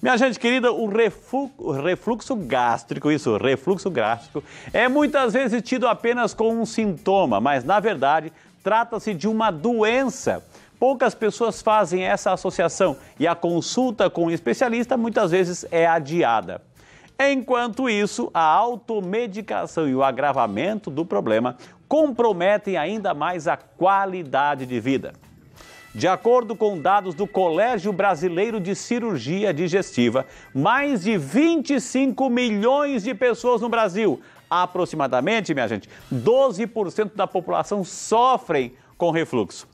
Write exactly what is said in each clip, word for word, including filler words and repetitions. Minha gente querida, o refluxo gástrico, isso, refluxo gástrico, é muitas vezes tido apenas com um sintoma, mas na verdade trata-se de uma doença. Poucas pessoas fazem essa associação e a consulta com o especialista muitas vezes é adiada. Enquanto isso, a automedicação e o agravamento do problema comprometem ainda mais a qualidade de vida. De acordo com dados do Colégio Brasileiro de Cirurgia Digestiva, mais de vinte e cinco milhões de pessoas no Brasil, aproximadamente, minha gente, doze por cento da população sofrem com refluxo.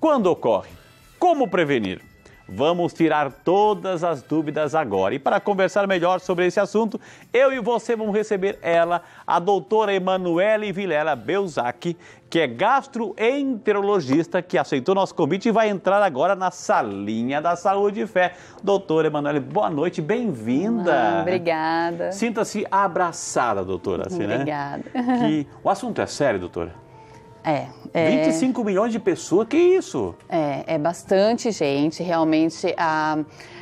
Quando ocorre? Como prevenir? Vamos tirar todas as dúvidas agora. E para conversar melhor sobre esse assunto, eu e você vamos receber ela, a doutora Emanuele Villela Belczak, que é gastroenterologista, que aceitou nosso convite e vai entrar agora na salinha da Saúde e Fé. Doutora Emanuele, boa noite, bem-vinda. Obrigada. Sinta-se abraçada, doutora. Assim, obrigada. Né? Que... O assunto é sério, doutora? É, é, vinte e cinco milhões de pessoas, que isso? É, é bastante gente, realmente. A,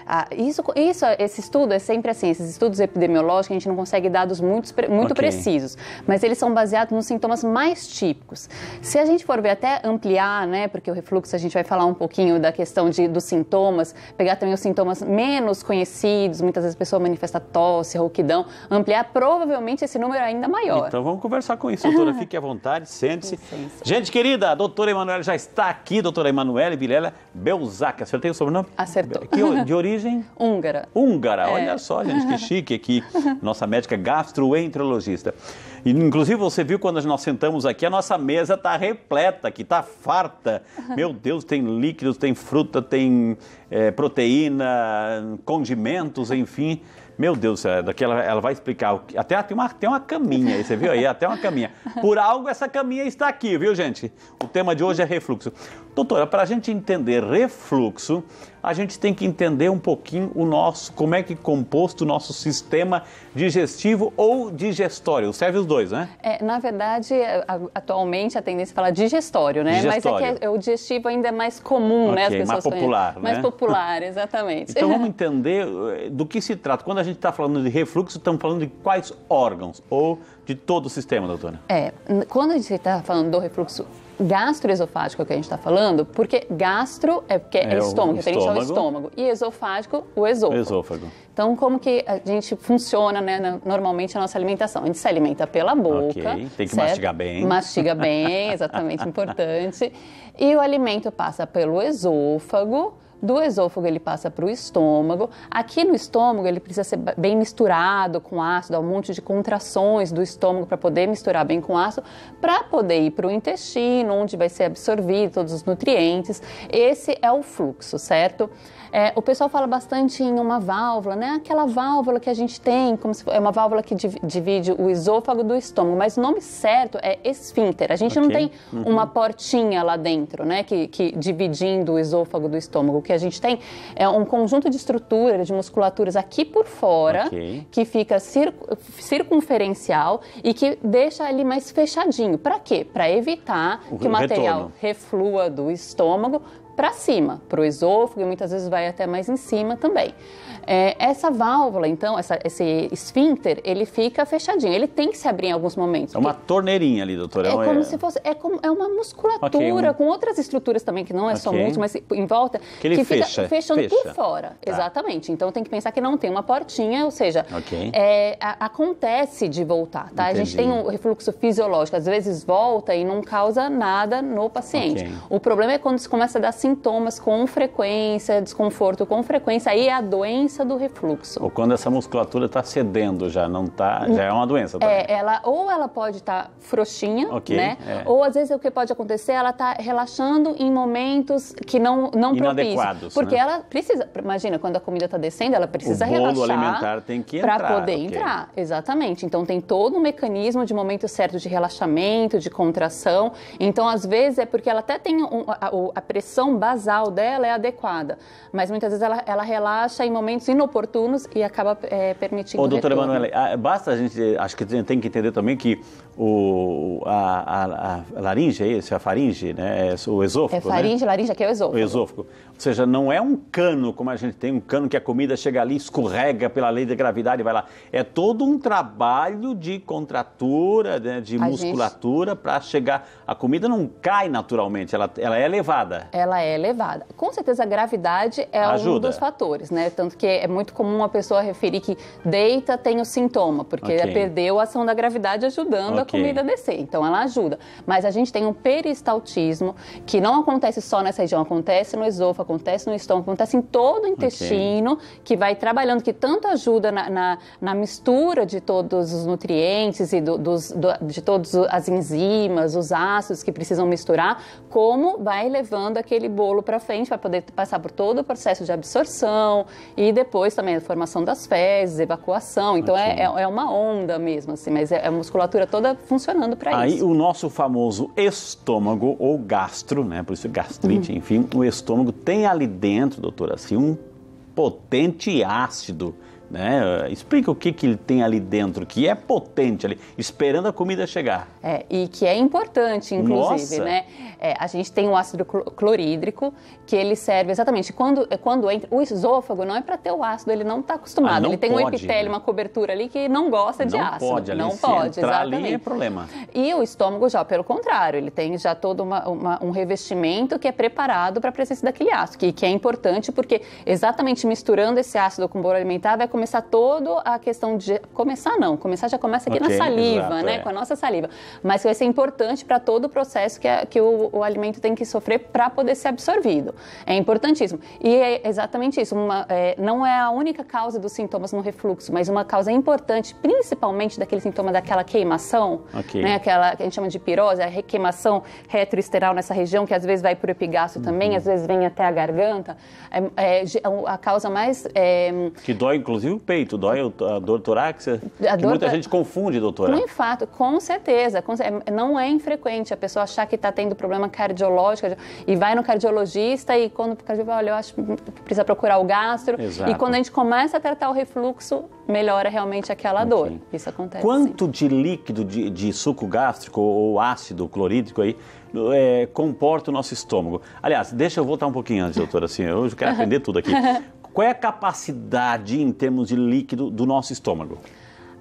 a, isso, isso, esse estudo é sempre assim, esses estudos epidemiológicos, a gente não consegue dados muito, muito okay. precisos, mas eles são baseados nos sintomas mais típicos. Se a gente for ver até ampliar, né, porque o refluxo a gente vai falar um pouquinho da questão de, dos sintomas, pegar também os sintomas menos conhecidos, muitas vezes a pessoa manifesta tosse, rouquidão, ampliar provavelmente esse número ainda maior. Então vamos conversar com isso, doutora, fique à vontade, sente-se. Gente querida, a doutora Emanuele já está aqui, doutora Emanuele Villela Belczak. Acertei o sobrenome? Acertou. Que, de origem? Húngara. Húngara, é. Olha só, gente, que chique aqui. Nossa médica gastroenterologista. E, inclusive, você viu quando nós sentamos aqui, a nossa mesa está repleta aqui, está farta. Meu Deus, tem líquidos, tem fruta, tem é, proteína, condimentos, enfim... Meu Deus, daqui ela, ela vai explicar. Até tem uma, tem uma caminha aí, você viu aí? Até uma caminha. Por algo, essa caminha está aqui, viu, gente? O tema de hoje é refluxo. Doutora, para a gente entender refluxo, a gente tem que entender um pouquinho o nosso, como é que é composto o nosso sistema digestivo ou digestório. Serve os dois, né? É, na verdade, atualmente a tendência é falar digestório, né? Digestório. Mas é que o digestivo ainda é mais comum, okay, né? As pessoas mais popular, conhecem. Né? Mais popular, exatamente. Então vamos entender do que se trata. Quando a gente está falando de refluxo, estamos falando de quais órgãos ou de todo o sistema, doutora? É, quando a gente está falando do refluxo gastroesofágico que a gente está falando, porque gastro é porque é, é estômago, referente ao estômago, e esofágico, o esôfago. Esôfago. Então, como que a gente funciona, né, normalmente a nossa alimentação? A gente se alimenta pela boca. Okay. Tem que certo? mastigar bem. Mastiga bem, exatamente, importante. E o alimento passa pelo esôfago. Do esôfago ele passa para o estômago. Aqui no estômago ele precisa ser bem misturado com ácido, há um monte de contrações do estômago para poder misturar bem com ácido, para poder ir para o intestino, onde vai ser absorvido todos os nutrientes. Esse é o fluxo, certo? É, o pessoal fala bastante em uma válvula, né? Aquela válvula que a gente tem, como se, é uma válvula que divide o esôfago do estômago, mas o nome certo é esfíncter. A gente okay. não tem uhum. uma portinha lá dentro, né? Que, que dividindo o esôfago do estômago, que a gente tem é um conjunto de estruturas, de musculaturas aqui por fora, okay. que fica circunferencial e que deixa ele mais fechadinho. Para quê? Para evitar o que o material reflua do estômago para cima, para o esôfago e muitas vezes vai até mais em cima também. É, essa válvula, então, essa, esse esfíncter, ele fica fechadinho. Ele tem que se abrir em alguns momentos. É uma torneirinha ali, doutora. É como é... se fosse... É, como, é uma musculatura okay, um... com outras estruturas também, que não é okay. só músculo, mas em volta, que, ele que fica fecha, fechando fecha. por fora. Tá. Exatamente. Então, tem que pensar que não tem uma portinha, ou seja, okay. é, a, acontece de voltar, tá? Entendi. A gente tem um refluxo fisiológico. Às vezes volta e não causa nada no paciente. Okay. O problema é quando isso começa a dar sintomas com frequência, desconforto com frequência, aí é a doença do refluxo. Ou quando essa musculatura está cedendo já, não tá, já é uma doença. Tá? É, ela, ou ela pode estar tá frouxinha, okay, né? É. Ou às vezes o que pode acontecer, ela está relaxando em momentos que não, não propícios. Porque né? ela precisa, imagina, quando a comida está descendo, ela precisa relaxar. O bolo alimentar tem que entrar. Para poder okay. entrar, exatamente. Então tem todo um mecanismo de momento certo de relaxamento, de contração. Então às vezes é porque ela até tem um, a, a pressão função basal dela é adequada, mas muitas vezes ela, ela relaxa em momentos inoportunos e acaba é, permitindo o doutora Emanuele, basta a gente, acho que tem que entender também que o, a, a, a laringe, é isso, a faringe, né? É o esôfago, é faringe, né? Laringe, aqui é o esôfago. O esôfago. Ou seja, não é um cano, como a gente tem, um cano que a comida chega ali, escorrega pela lei da gravidade e vai lá. É todo um trabalho de contratura, né? De a musculatura gente... para chegar... A comida não cai naturalmente, ela, ela é elevada. Ela é elevada. Com certeza a gravidade é Ajuda. um dos fatores, né? Tanto que é muito comum a pessoa referir que deita tem o sintoma, porque okay. perdeu a ação da gravidade ajudando okay. a comida a descer. Então ela ajuda. Mas a gente tem um peristaltismo que não acontece só nessa região, acontece no esôfago, acontece no estômago, acontece em todo o intestino, okay. que vai trabalhando, que tanto ajuda na, na, na mistura de todos os nutrientes e do, dos, do, de todas as enzimas, os ácidos que precisam misturar, como vai levando aquele bolo para frente, para poder passar por todo o processo de absorção e depois também a formação das fezes, evacuação. Então okay. é, é uma onda mesmo, assim, mas é a musculatura toda funcionando para isso. Aí o nosso famoso estômago ou gastro, né? Por isso gastrite, uhum. enfim, o estômago tem ali dentro, doutora, assim, um potente ácido, né? Explica o que, que ele tem ali dentro, que é potente ali, esperando a comida chegar. É, e que é importante, inclusive, Nossa. né? É, a gente tem o ácido clorídrico, que ele serve exatamente, quando, quando entra, o esôfago não é para ter o ácido, ele não está acostumado, ah, não ele tem pode, um epitélio, né? uma cobertura ali que não gosta de não ácido. Pode, ali, não se pode, entrar exatamente. ali é problema. E o estômago já, pelo contrário, ele tem já todo uma, uma, um revestimento que é preparado para a presença daquele ácido, que, que é importante porque exatamente misturando esse ácido com o bolo alimentar vai começar toda a questão de... Começar não, começar já começa aqui okay, na saliva, exato, né? É. Com a nossa saliva. Mas vai ser importante para todo o processo que, é, que o, o alimento tem que sofrer para poder ser absorvido. É importantíssimo. E é exatamente isso. Uma, é, não é a única causa dos sintomas no refluxo, mas uma causa importante, principalmente daquele sintoma daquela queimação, okay. né? Aquela que a gente chama de pirose, a queimação retroesteral nessa região, que às vezes vai para o epigástrio uhum. também, às vezes vem até a garganta. É, é a causa mais... É... Que dói, inclusive. E o peito, dói a dor torácica? A que dor muita pra... gente confunde, doutora. Um infarto, com certeza, com certeza. Não é infrequente a pessoa achar que está tendo problema cardiológico e vai no cardiologista e quando o cardiologista olha, eu acho que precisa procurar o gastro. Exato. E quando a gente começa a tratar o refluxo, melhora realmente aquela Enfim. dor. Isso acontece. Quanto sempre. de líquido de, de suco gástrico ou ácido clorídrico aí é, comporta o nosso estômago? Aliás, deixa eu voltar um pouquinho antes, doutora, assim, eu quero aprender tudo aqui. Qual é a capacidade em termos de líquido do nosso estômago?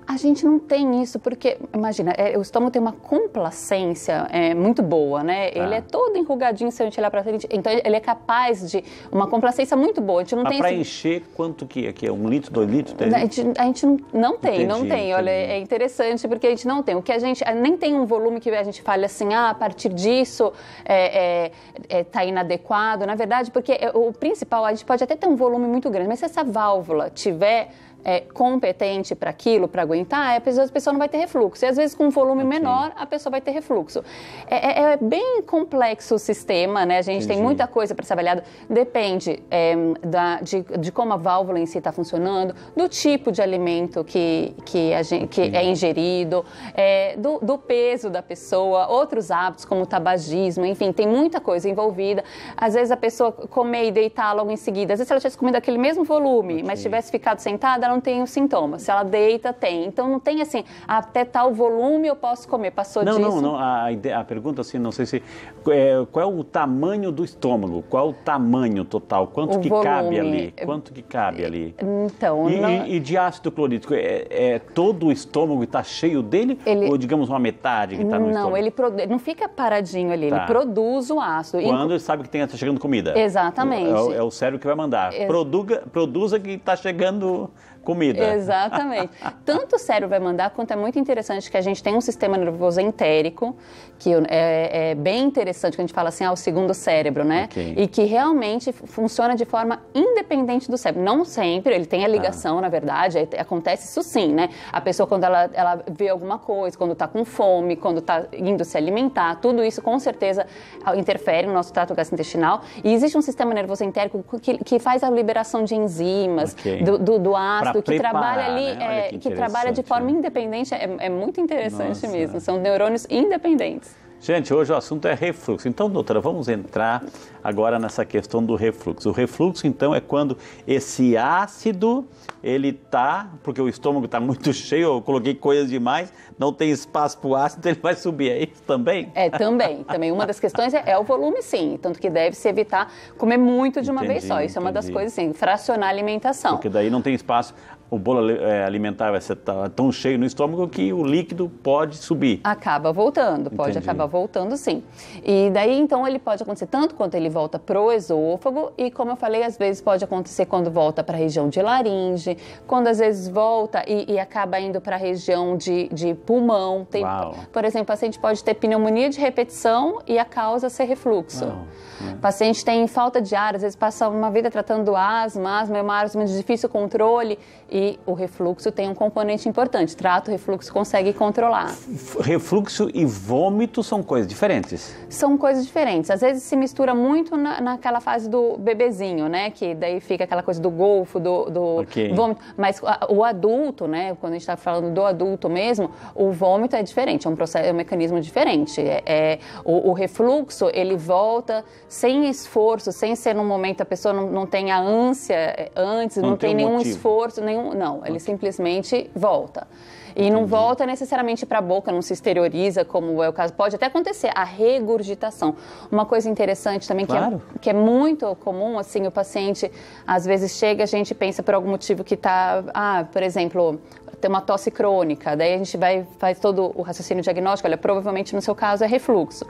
A gente não tem isso porque, imagina, é, o estômago tem uma complacência é, muito boa, né? Tá. Ele é todo enrugadinho se a gente olhar pra frente. Então, ele é capaz de uma complacência muito boa. A gente não ah, tem pra esse... encher, quanto que aqui é? Um litro, dois litros? Três a, litros? Gente, a gente não, não tem, entendi, não tem. Entendi. Olha, é interessante porque a gente não tem. O que a gente... Nem tem um volume que a gente fale assim, ah, a partir disso é, é, é, tá inadequado. Na verdade, porque o principal, a gente pode até ter um volume muito grande, mas se essa válvula tiver... É, competente para aquilo, para aguentar, a pessoa, a pessoa não vai ter refluxo. E às vezes com um volume okay. menor, a pessoa vai ter refluxo. É, é, é bem complexo o sistema, né? A gente Entendi. tem muita coisa para ser avaliada. Depende é, da, de, de como a válvula em si está funcionando, do tipo de alimento que, que, a gente, okay. que é ingerido, é, do, do peso da pessoa, outros hábitos como o tabagismo, enfim, tem muita coisa envolvida. Às vezes a pessoa comer e deitar logo em seguida. Às vezes se ela tivesse comido aquele mesmo volume, okay. mas tivesse ficado sentada, ela não tem os sintomas. Se ela deita, tem. Então, não tem assim, até tal volume eu posso comer. Passou não, disso... Não, não, não. A, a pergunta, assim, não sei se... É, qual é o tamanho do estômago? Qual é o tamanho total? Quanto o que volume. cabe ali? Quanto que cabe ali? Então... E, não... e, e de ácido clorídrico? É, é todo o estômago está cheio dele? Ele... Ou, digamos, uma metade que está no não, estômago? Não, ele, pro... ele não fica paradinho ali. Tá. Ele produz o ácido. Quando ele sabe que está chegando comida. Exatamente. É, é o cérebro que vai mandar. Ex... Produza, produza que está chegando... comida. Exatamente. Tanto o cérebro vai mandar, quanto é muito interessante que a gente tem um sistema nervoso entérico, que é, é bem interessante, que a gente fala assim, ah, o segundo cérebro, né? Okay. E que realmente funciona de forma independente do cérebro. Não sempre, ele tem a ligação, ah. na verdade, acontece isso sim, né? A pessoa quando ela, ela vê alguma coisa, quando tá com fome, quando tá indo se alimentar, tudo isso com certeza interfere no nosso trato gastrointestinal. E existe um sistema nervoso entérico que, que faz a liberação de enzimas, okay. do, do, do ácido, que preparar, trabalha ali, né? é, que, que trabalha de forma né? independente, é, é muito interessante Nossa. mesmo, são neurônios independentes. Gente, hoje o assunto é refluxo. Então, doutora, vamos entrar agora nessa questão do refluxo. O refluxo, então, é quando esse ácido, ele tá, porque o estômago está muito cheio, eu coloquei coisas demais, não tem espaço para o ácido, ele vai subir. É isso também? É, também. Também uma das questões é, é o volume, sim. Tanto que deve-se evitar comer muito de uma entendi, vez só. Isso entendi. É uma das coisas, sim. Fracionar a alimentação. Porque daí não tem espaço... O bolo alimentar vai ser tão cheio no estômago que o líquido pode subir. Acaba voltando, pode entendi. Acabar voltando sim. E daí então ele pode acontecer tanto quanto ele volta pro esôfago e como eu falei, às vezes pode acontecer quando volta para a região de laringe, quando às vezes volta e, e acaba indo para a região de, de pulmão. Tem, por exemplo, o paciente pode ter pneumonia de repetição e a causa ser refluxo. Uau. O paciente tem falta de ar, às vezes passa uma vida tratando asma, asma é uma asma de difícil controle e E o refluxo tem um componente importante. Trata o refluxo, consegue controlar. Refluxo e vômito são coisas diferentes? São coisas diferentes. Às vezes se mistura muito na, naquela fase do bebezinho, né? Que daí fica aquela coisa do golfo, do, do okay. vômito. Mas a, o adulto, né? Quando a gente está falando do adulto mesmo, o vômito é diferente, é um processo, é um mecanismo diferente. É, é, o, o refluxo, ele volta sem esforço, sem ser num momento, a pessoa não, não tem a ânsia antes, não, não tem, tem nenhum motivo. esforço, nenhum... Não, ele okay. simplesmente volta. E entendi. Não volta necessariamente para a boca, não se exterioriza, como é o caso. Pode até acontecer a regurgitação. Uma coisa interessante também, claro. que, é, que é muito comum, assim, o paciente, às vezes, chega, a gente pensa por algum motivo que está, ah, por exemplo, tem uma tosse crônica. Daí a gente vai, faz todo o raciocínio diagnóstico, olha, provavelmente no seu caso é refluxo.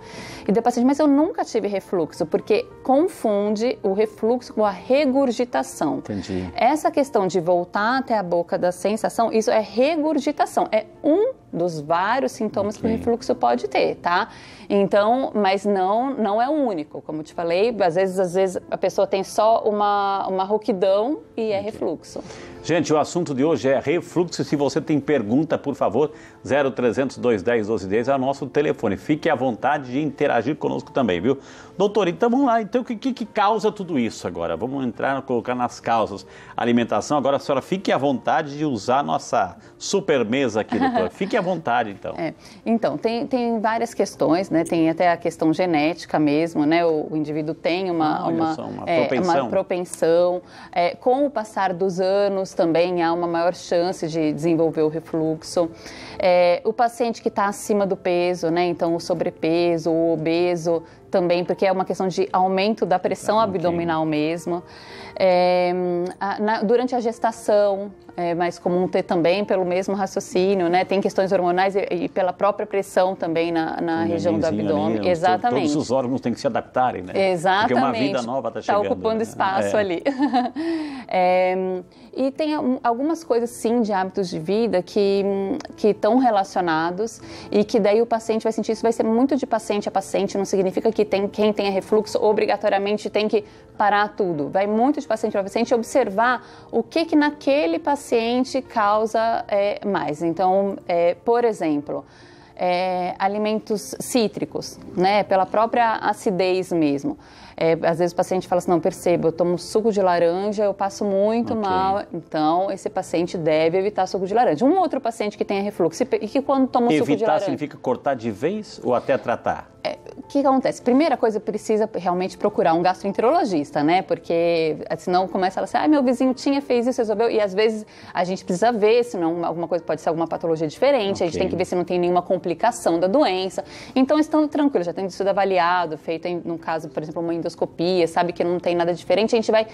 E daí o paciente, mas eu nunca tive refluxo, porque confunde o refluxo com a regurgitação. Entendi. Essa questão de voltar até a boca da sensação, isso é regurgitação. É um dos vários sintomas okay. que o refluxo pode ter, tá? Então, mas não, não é o único, como eu te falei, às vezes, às vezes a pessoa tem só uma, uma rouquidão e é okay. refluxo. Gente, o assunto de hoje é refluxo. Se você tem pergunta, por favor, zero trezentos, dois dez, doze dez é o nosso telefone. Fique à vontade de interagir conosco também, viu? Doutor, então vamos lá. Então, o que, que causa tudo isso agora? Vamos entrar, colocar nas causas. Alimentação, agora a senhora fique à vontade de usar a nossa super mesa aqui, doutor. Fique à vontade, então. É. Então, tem, tem várias questões, né? Tem até a questão genética mesmo, né? O, o indivíduo tem uma, uma, só, uma é, propensão. Uma propensão. É, com o passar dos anos, também há uma maior chance de desenvolver o refluxo. É, o paciente que está acima do peso, né? Então, o sobrepeso, o obeso, também, porque é uma questão de aumento da pressão ah, abdominal okay. mesmo. É, a, na, durante a gestação, é mais comum ter também pelo mesmo raciocínio, né? Tem questões hormonais e, e pela própria pressão também na, na região do abdômen. Ali, exatamente. Todos os órgãos têm que se adaptarem, né? Exatamente. Porque uma vida nova está chegando. Está ocupando né? espaço é. ali. É, e tem algumas coisas, sim, de hábitos de vida que, que estão relacionados e que daí o paciente vai sentir, isso vai ser muito de paciente a paciente, não significa que tem, quem tenha refluxo obrigatoriamente tem que parar tudo. Vai muito de paciente para paciente observar o que que naquele paciente causa é, mais. Então, é, por exemplo, é, alimentos cítricos, né? Pela própria acidez mesmo. É, às vezes o paciente fala assim, não, percebo, eu tomo suco de laranja, eu passo muito okay. mal. Então, esse paciente deve evitar suco de laranja. Um outro paciente que tenha refluxo e que quando toma evitar suco de laranja... Evitar significa cortar de vez ou até tratar? É, o que acontece? Primeira coisa, precisa realmente procurar um gastroenterologista, né? Porque senão começa a falar assim, ah, meu vizinho tinha, fez isso, resolveu. E às vezes a gente precisa ver, senão alguma coisa pode ser alguma patologia diferente. Okay. A gente tem que ver se não tem nenhuma complicação da doença. Então, estando tranquilo, já tem sido avaliado, feito em, no caso, por exemplo, uma endoscopia, sabe que não tem nada diferente, a gente vai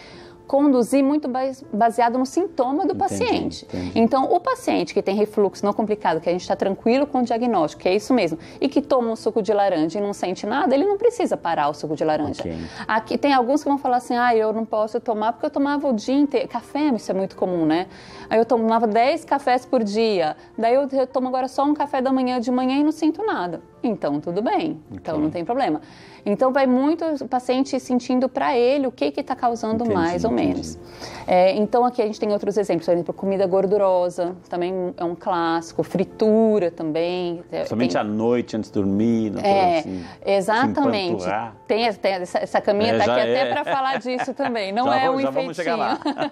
conduzir muito baseado no sintoma do entendi, paciente. Entendi. Então, o paciente que tem refluxo não complicado, que a gente está tranquilo com o diagnóstico, que é isso mesmo, e que toma um suco de laranja e não sente nada, ele não precisa parar o suco de laranja. Okay. Aqui tem alguns que vão falar assim, ah, eu não posso tomar porque eu tomava o dia inteiro. Café, isso é muito comum, né? Aí eu tomava dez cafés por dia, daí eu tomo agora só um café da manhã de manhã e não sinto nada. Então, tudo bem. Então, okay. não tem problema. Então, vai muito o paciente sentindo para ele o que que está causando entendi, mais ou entendi. menos. É, então, aqui a gente tem outros exemplos. Por exemplo, comida gordurosa também é um clássico. Fritura também. Principalmente tem... à noite, antes de dormir. Não é, assim, exatamente. Tem, tem essa, essa caminha está é, aqui é. até para falar disso também. Não já é vamos, um enfeitinho. Já vamos chegar lá.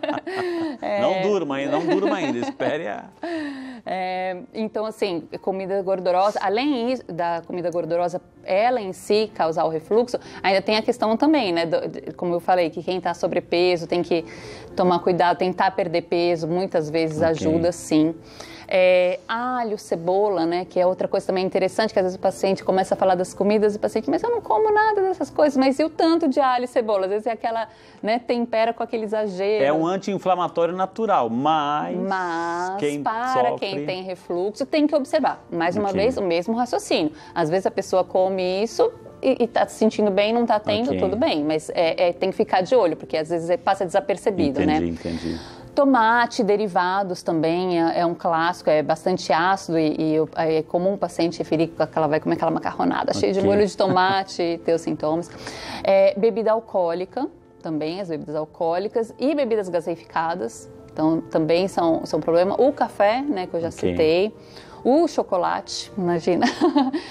é... Não durma, não durma ainda. Espere a... É, então, assim, comida gordurosa, além da a comida gordurosa, ela em si, causar o refluxo, ainda tem a questão também, né? Do, de, como eu falei, que quem está sobrepeso tem que tomar cuidado, tentar perder peso, muitas vezes okay. ajuda, sim. É, alho, cebola, né, que é outra coisa também interessante, que às vezes o paciente começa a falar das comidas e o paciente, mas eu não como nada dessas coisas, mas e o tanto de alho e cebola? Às vezes é aquela, né, tempera com aquele exagero. É um anti-inflamatório natural, mas... Mas, quem para sofre... quem tem refluxo, tem que observar. Mais uma okay. vez, o mesmo raciocínio. Às vezes a pessoa come isso... E, e tá se sentindo bem, não tá tendo, okay. tudo bem. Mas é, é, tem que ficar de olho, porque às vezes é, passa desapercebido, entendi, né? Entendi, entendi. Tomate, derivados também é, é um clássico, é bastante ácido e, e é comum o paciente referir que ela vai comer aquela macarronada okay. cheia de molho de tomate, ter os sintomas. É, bebida alcoólica também, as bebidas alcoólicas e bebidas gaseificadas, então também são, são um problema. O café, né, que eu já okay. citei. O chocolate, imagina,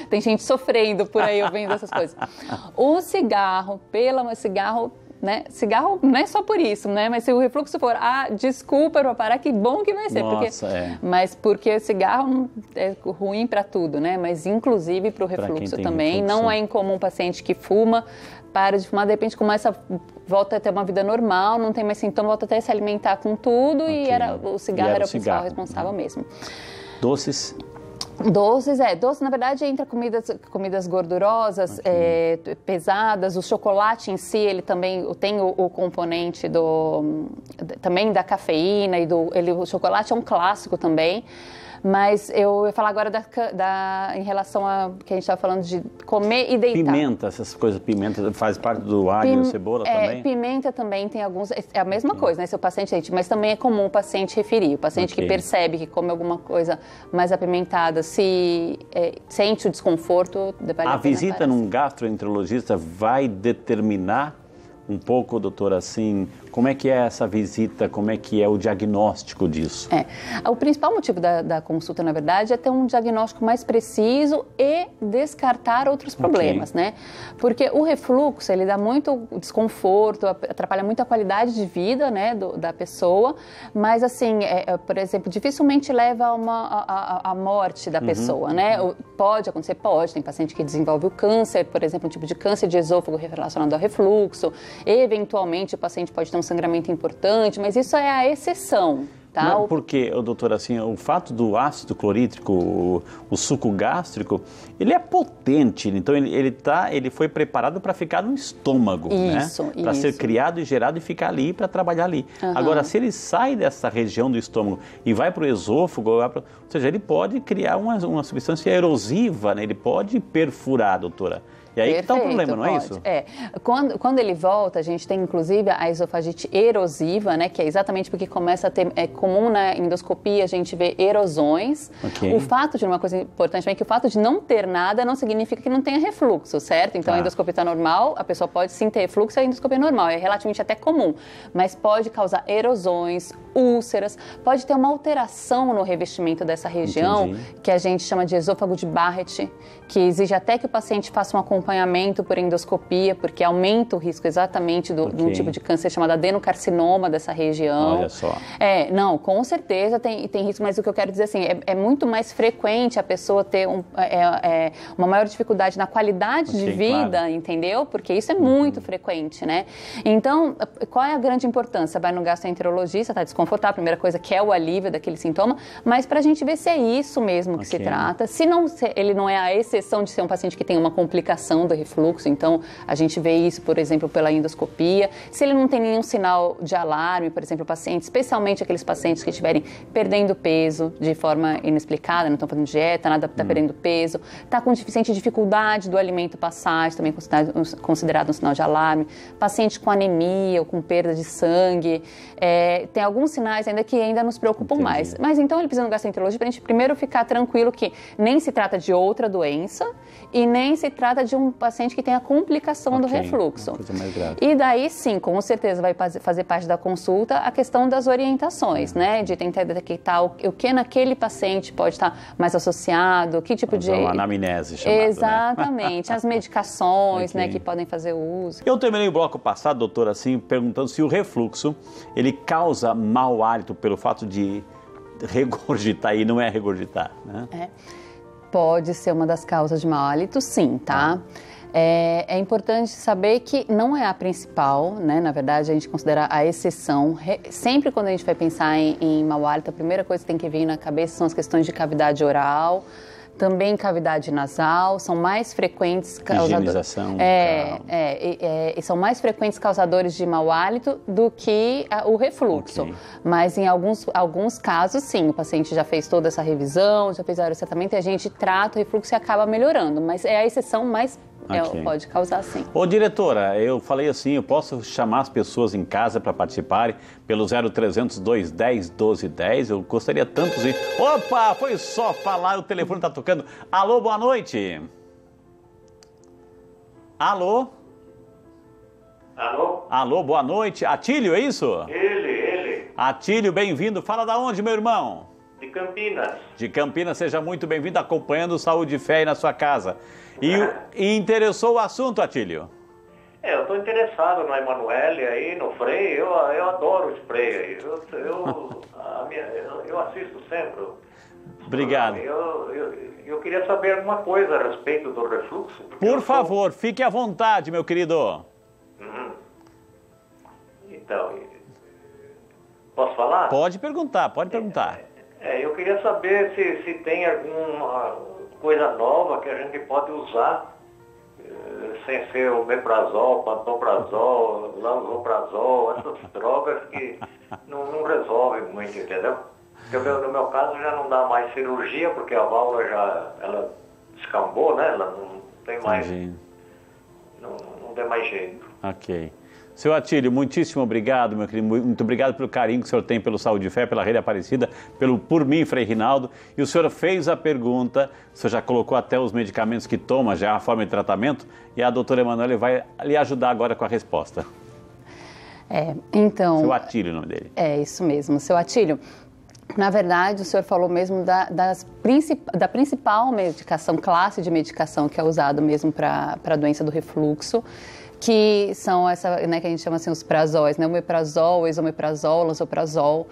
tem gente sofrendo por aí ouvindo essas coisas. O cigarro, pela cigarro, né? Cigarro não é só por isso, né? Mas se o refluxo for, ah, desculpa, eu vou parar, que bom que vai ser. Nossa, porque, é. Mas porque cigarro é ruim para tudo, né? Mas inclusive para o refluxo também. Refluxo. Não é incomum um paciente que fuma, para de fumar, de repente começa, volta a ter uma vida normal, não tem mais sintoma, volta até a se alimentar com tudo okay. e era, o cigarro e era, era o cigarro. principal responsável uhum. mesmo. Doces? Doces, é. Doces, na verdade, entra comidas, comidas gordurosas, okay. é, pesadas. O chocolate em si, ele também tem o, o componente do... Também da cafeína e do... Ele, o chocolate é um clássico também. Mas eu ia falar agora da, da, em relação a que a gente estava falando de comer e deitar. Pimenta, essas coisas, pimenta faz parte do alho e cebola é, também? Pimenta também tem alguns, é a mesma okay. coisa, né? Se o paciente deita, mas também é comum o paciente referir. O paciente okay. que percebe que come alguma coisa mais apimentada, se é, sente o desconforto... Vale a, a visita num gastroenterologista vai determinar um pouco, doutora, assim, como é que é essa visita, como é que é o diagnóstico disso? É, o principal motivo da, da consulta, na verdade, é ter um diagnóstico mais preciso e descartar outros problemas, okay. né? Porque o refluxo, ele dá muito desconforto, atrapalha muito a qualidade de vida, né, do, da pessoa, mas, assim, é, por exemplo, dificilmente leva a uma, a, a morte da uhum. pessoa, né? Uhum. Pode acontecer, pode, tem paciente que desenvolve o câncer, por exemplo, um tipo de câncer de esôfago relacionado ao refluxo. Eventualmente o paciente pode ter um sangramento importante, mas isso é a exceção, tá? Não, porque, doutora, assim, o fato do ácido clorídrico, o, o suco gástrico, ele é potente, então ele, ele, tá, ele foi preparado para ficar no estômago, isso, né? Para ser criado e gerado e ficar ali, para trabalhar ali. Uhum. Agora, se ele sai dessa região do estômago e vai para o esôfago, vai pro, ou seja, ele pode criar uma, uma substância erosiva, né? Ele pode perfurar, doutora. E aí está o problema, não é isso? É. Quando, quando ele volta, a gente tem inclusive a esofagite erosiva, né? Que é exatamente porque começa a ter... É comum na endoscopia a gente ver erosões. Okay. O fato de... Uma coisa importante também é que o fato de não ter nada não significa que não tenha refluxo, certo? Então tá. a endoscopia está normal, a pessoa pode sim ter refluxo, a endoscopia é normal, é relativamente até comum. Mas pode causar erosões, úlceras, pode ter uma alteração no revestimento dessa região, entendi. Que a gente chama de esôfago de Barrett, que exige até que o paciente faça uma acompanhamento acompanhamento por endoscopia, porque aumenta o risco exatamente do, okay. de um tipo de câncer chamado adenocarcinoma dessa região. Olha só. É, não, com certeza tem, tem risco, mas o que eu quero dizer assim, é, é muito mais frequente a pessoa ter um, é, é, uma maior dificuldade na qualidade okay, de vida, claro. Entendeu? Porque isso é muito uhum. frequente, né? Então, qual é a grande importância? Vai no gastroenterologista, tá desconfortável, a primeira coisa que é o alívio daquele sintoma, mas pra gente ver se é isso mesmo que okay. se trata, se, não, se ele não é a exceção de ser um paciente que tem uma complicação do refluxo, então a gente vê isso, por exemplo, pela endoscopia. Se ele não tem nenhum sinal de alarme, por exemplo, o paciente, especialmente aqueles pacientes que estiverem perdendo peso de forma inexplicada, não estão fazendo dieta, nada, está hum. perdendo peso, está com deficiente dificuldade do alimento passar, também considerado um sinal de alarme, paciente com anemia ou com perda de sangue, é, tem alguns sinais ainda que ainda nos preocupam entendi. Mais. Mas então ele precisa de um gastroenterologista para a gente primeiro ficar tranquilo que nem se trata de outra doença e nem se trata de um um paciente que tem a complicação okay, do refluxo. Uma coisa mais grave. E daí sim, com certeza vai fazer parte da consulta a questão das orientações, uhum. né? De tentar detectar o, o que naquele paciente pode estar mais associado, que tipo de... Uma anamnese chamada, exatamente. Né? As medicações, okay. né? Que podem fazer o uso. Eu terminei o bloco passado, doutora, assim, perguntando se o refluxo, ele causa mau hálito pelo fato de regurgitar e não é regurgitar, né? É. pode ser uma das causas de mau hálito, sim, tá? É, é importante saber que não é a principal, né? Na verdade, a gente considera a exceção. Re... Sempre quando a gente vai pensar em, em mau hálito, a primeira coisa que tem que vir na cabeça são as questões de cavidade oral, também cavidade nasal, são mais frequentes causadores. É, é, é, é, são mais frequentes causadores de mau hálito do que a, o refluxo. Okay. Mas em alguns, alguns casos, sim, o paciente já fez toda essa revisão, já fez o tratamento e a gente trata o refluxo e acaba melhorando. Mas é a exceção, mais okay. é, pode causar, sim. Ô, diretora, eu falei assim, eu posso chamar as pessoas em casa para participarem pelo zero trezentos, dois dez, doze dez. Eu gostaria tanto de... Opa, foi só falar, o telefone tá tocando. Alô, boa noite. Alô? Alô? Alô, boa noite. Atílio, é isso? Ele, ele. Atílio, bem-vindo. Fala da onde, meu irmão? De Campinas. De Campinas, seja muito bem-vindo, acompanhando o Saúde e Fé aí na sua casa. E, ah. e interessou o assunto, Atílio? É, eu estou interessado na Emanuele aí, no Frei, eu, eu adoro os Frei, eu, eu, eu, eu assisto sempre. Obrigado. Eu, eu, eu queria saber alguma coisa a respeito do refluxo. Por favor, sou... fique à vontade, meu querido. Uhum. Então, posso falar? Pode perguntar, pode perguntar. É, é, eu queria saber se, se tem alguma coisa nova que a gente pode usar sem ser o omeprazol, pantoprazol, lansoprazol, essas drogas que não, não resolvem muito, entendeu? Porque no meu caso já não dá mais cirurgia, porque a válvula já, ela descambou, né? Ela não tem mais, não, não tem mais jeito. Ok. Seu Atílio, muitíssimo obrigado, meu querido. Muito obrigado pelo carinho que o senhor tem pelo Saúde e Fé, pela Rede Aparecida, pelo Por Mim, Frei Rinaldo. E o senhor fez a pergunta, o senhor já colocou até os medicamentos que toma, já a forma de tratamento, e a doutora Emanuele vai lhe ajudar agora com a resposta. É, então... Seu Atílio, o nome dele. É, isso mesmo. Seu Atílio, na verdade, o senhor falou mesmo da, das princip... da principal medicação, classe de medicação que é usado mesmo para a doença do refluxo, que são essa, né, que a gente chama assim os prazóis, né, o omeprazol, exomeprazol, lansoprazol.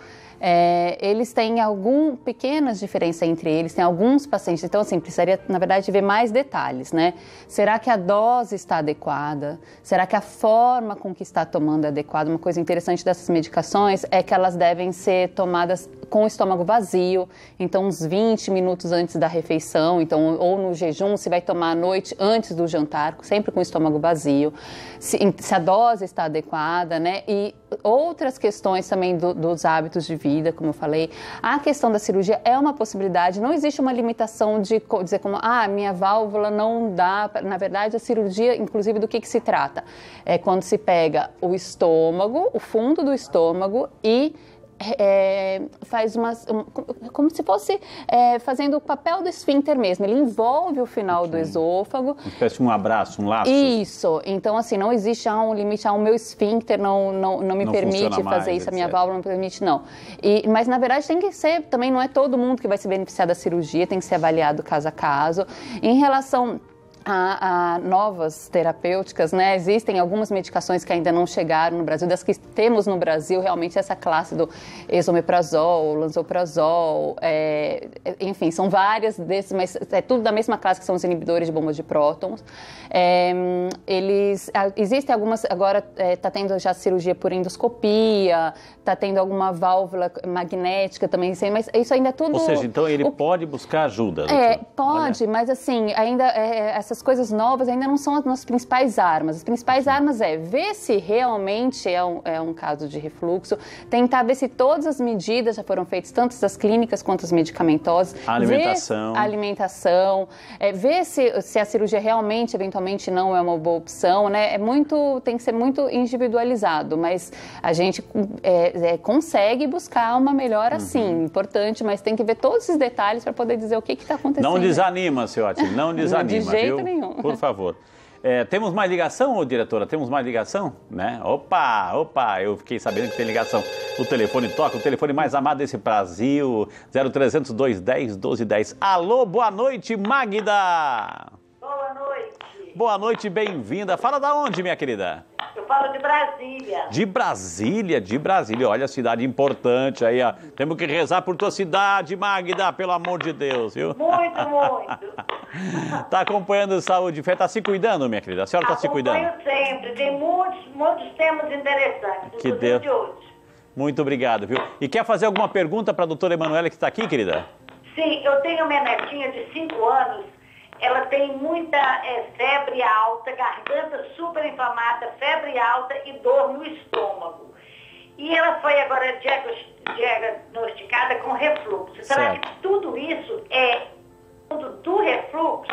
É, eles têm algumas pequenas diferenças entre eles, tem alguns pacientes, então assim, precisaria na verdade ver mais detalhes, né? Será que a dose está adequada? Será que a forma com que está tomando é adequada? Uma coisa interessante dessas medicações é que elas devem ser tomadas com o estômago vazio, então uns vinte minutos antes da refeição, então, ou no jejum, se vai tomar à noite antes do jantar, sempre com o estômago vazio, se, se a dose está adequada, né? E outras questões também do, dos hábitos de vida, como eu falei, a questão da cirurgia é uma possibilidade, não existe uma limitação de dizer como, ah, minha válvula não dá, na verdade a cirurgia, inclusive do que que se trata? É quando se pega o estômago, o fundo do estômago e é, faz uma, como se fosse é, fazendo o papel do esfíncter mesmo, ele envolve o final okay. do esôfago. Parece um abraço, um laço. Isso, então assim, não existe ah, um limite, ah, o meu esfíncter não, não, não me não permite fazer mais, isso, etcétera. A minha válvula não permite, não. E, mas na verdade tem que ser, também não é todo mundo que vai se beneficiar da cirurgia, tem que ser avaliado caso a caso. Em relação... A, a novas terapêuticas, né? Existem algumas medicações que ainda não chegaram no Brasil, das que temos no Brasil, realmente essa classe do exomeprazol, lansoprazol, é, enfim, são várias desses, mas é tudo da mesma classe que são os inibidores de bombas de prótons. É, eles, existem algumas, agora está é, tendo já cirurgia por endoscopia, está tendo alguma válvula magnética também, mas isso ainda é tudo... Ou seja, então ele o, pode buscar ajuda? É, pode, olha. Mas assim, ainda é, essas Essas coisas novas ainda não são as nossas principais armas. As principais armas é ver se realmente é um, é um caso de refluxo, tentar ver se todas as medidas já foram feitas, tanto as clínicas quanto as medicamentosas. A alimentação. Ver, a alimentação, é, ver se, se a cirurgia realmente, eventualmente, não é uma boa opção, né? É muito, tem que ser muito individualizado, mas a gente é, é, consegue buscar uma melhora, uhum. sim, importante, mas tem que ver todos esses detalhes para poder dizer o que está acontecendo. Não desanima, seu Atílio, não desanima, de jeito viu? Nenhum. Por favor. É, temos mais ligação, ô, diretora? Temos mais ligação? Né? Opa, opa, eu fiquei sabendo que tem ligação. O telefone toca, o telefone mais amado desse Brasil, zero trezentos, dois dez, doze dez. Alô, boa noite, Magda! Boa noite. Boa noite, bem-vinda. Fala da onde, minha querida? Eu falo de Brasília. De Brasília, de Brasília. Olha, cidade importante aí, ó. Temos que rezar por tua cidade, Magda, pelo amor de Deus, viu? Muito, muito. Tá acompanhando Saúde e Fé, tá se cuidando, minha querida? A senhora tá se cuidando? Acompanho sempre. Tem muitos, muitos temas interessantes. Que Deus. De hoje. Muito obrigado, viu? E quer fazer alguma pergunta para a doutora Emanuela que está aqui, querida? Sim, eu tenho minha netinha de cinco anos, ela tem muita é, febre alta, garganta super inflamada, febre alta e dor no estômago. E ela foi agora diagnosticada com refluxo. Será que tudo isso é tudo do refluxo?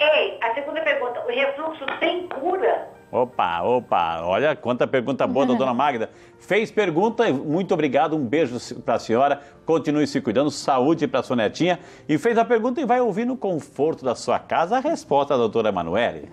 E a segunda pergunta, o refluxo tem cura? Opa, opa, olha quanta pergunta boa da dona Magda. Fez pergunta, muito obrigado, um beijo para a senhora, continue se cuidando, saúde para sua netinha. E fez a pergunta e vai ouvir no conforto da sua casa a resposta da doutora Emanuele.